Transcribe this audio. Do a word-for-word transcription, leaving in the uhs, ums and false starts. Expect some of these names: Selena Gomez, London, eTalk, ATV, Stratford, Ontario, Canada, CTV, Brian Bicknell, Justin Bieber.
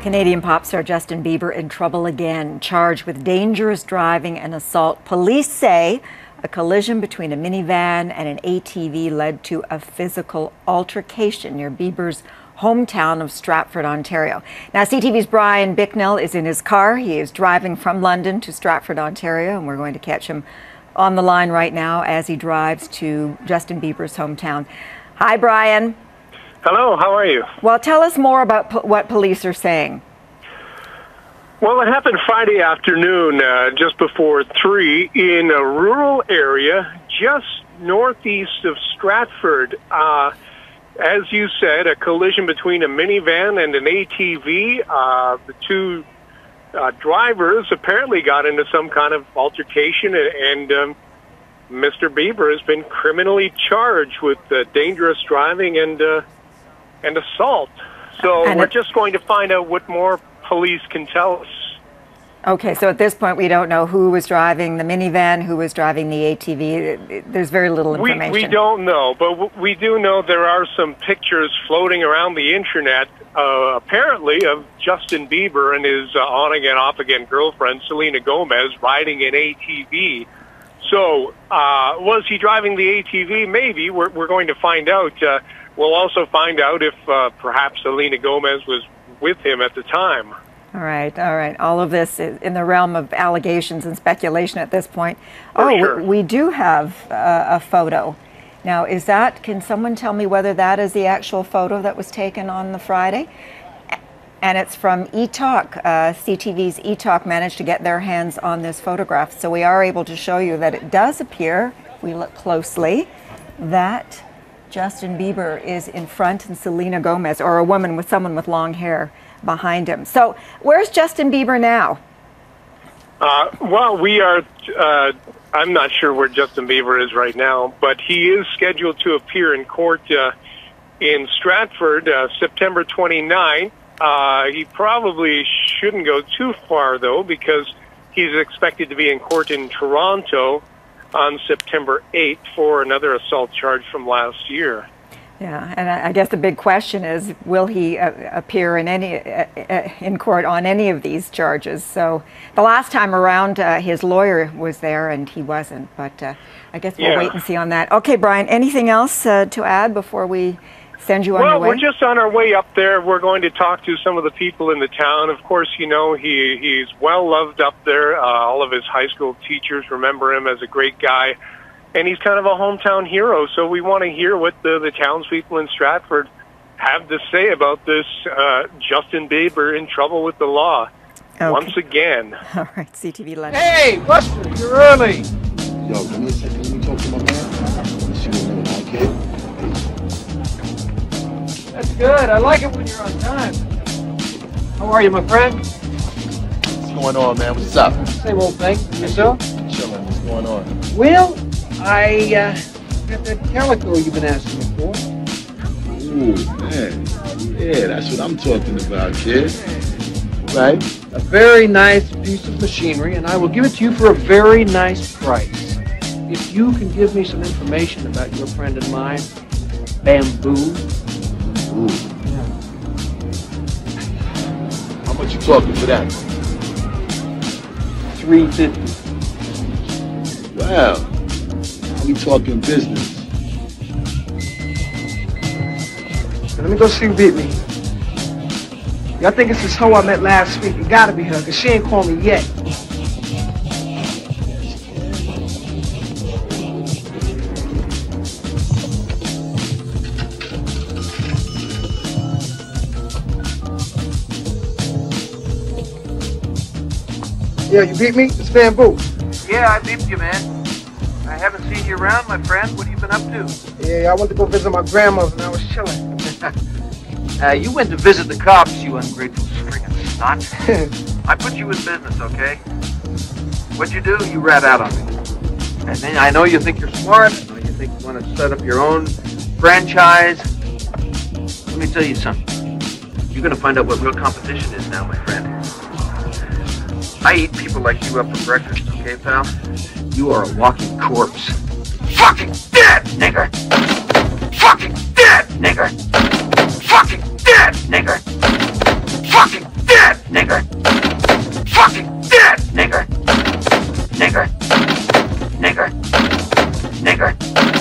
Canadian pop star Justin Bieber in trouble again, charged with dangerous driving and assault. Police say a collision between a minivan and an A T V led to a physical altercation near Bieber's hometown of Stratford, Ontario. Now, C T V's Brian Bicknell is in his car. He is driving from London to Stratford, Ontario, and we're going to catch him on the line right now as he drives to Justin Bieber's hometown. Hi, Brian. Hello, how are you? Well, tell us more about po what police are saying. Well, it happened Friday afternoon, uh, just before three, in a rural area just northeast of Stratford. Uh, as you said, a collision between a minivan and an A T V. Uh, the two uh, drivers apparently got into some kind of altercation, and, and um, Mister Bieber has been criminally charged with uh, dangerous driving and uh, and assault. So and we're just going to find out what more police can tell us. Okay, so at this point we don't know who was driving the minivan, who was driving the A T V. There's very little information. We, we don't know, but we do know there are some pictures floating around the internet, uh, apparently, of Justin Bieber and his uh, on-again, off-again girlfriend, Selena Gomez, riding an A T V. So uh, was he driving the A T V? Maybe. We're, we're going to find out. Uh, we'll also find out if uh, perhaps Selena Gomez was with him at the time. All right, all right. All of this is in the realm of allegations and speculation at this point. For oh, sure. we, we do have uh, a photo. Now, is that, can someone tell me whether that is the actual photo that was taken on the Friday? And it's from eTalk. Uh, C T V's eTalk managed to get their hands on this photograph. So we are able to show you that it does appear, if we look closely, that Justin Bieber is in front and Selena Gomez, or a woman with someone with long hair, behind him. So where's Justin Bieber now? Uh, well, we are, uh, I'm not sure where Justin Bieber is right now, but he is scheduled to appear in court uh, in Stratford, uh, September twenty-ninth. Uh, he probably shouldn't go too far, though, because he's expected to be in court in Toronto on September eighth for another assault charge from last year. Yeah, and I guess the big question is, will he uh, appear in any uh, uh, in court on any of these charges? So the last time around, uh, his lawyer was there and he wasn't, but uh, I guess we'll yeah. wait and see on that. Okay, Brian, anything else uh, to add before we... Send you on well, your way? We're just on our way up there. We're going to talk to some of the people in the town. Of course, you know, he he's well loved up there. Uh, all of his high school teachers remember him as a great guy, and he's kind of a hometown hero. So we want to hear what the, the townspeople in Stratford have to say about this uh, Justin Bieber in trouble with the law okay. once again. All right, C T V London. Hey, Buster, you're early. Yo, give me a second. Let me talk to my man. Let me see what they like it. That's good. I like it when you're on time. How are you, my friend? What's going on, man? What's up? Same old thing. Yourself? Chilling. What's going on? Well, I uh, got that calico you've been asking me for. Ooh, man. Yeah, that's what I'm talking about, kid. Right? A very nice piece of machinery, and I will give it to you for a very nice price. If you can give me some information about your friend and mine, Bamboo. Ooh. How much you talking for that? three fifty. Wow. Now we talking business. Let me go see who beat me. Y'all think it's this hoe I met last week? It gotta be her, because she ain't called me yet. Yeah, you beat me? It's Bamboo. Yeah, I beat you, man. I haven't seen you around, my friend. What have you been up to? Yeah, I went to go visit my grandmother and I was chilling. uh, you went to visit the cops, you ungrateful string of snot. I put you in business, okay? What'd you do? You rat out on me. And then I know you think you're smart. I know you think you want to set up your own franchise. Let me tell you something. You're going to find out what real competition is now, my friend. I eat people like you up for breakfast, okay, pal? You are a walking corpse. Fucking dead, nigger! Fucking dead, nigger! Fucking dead, nigger! Fucking dead! nigger.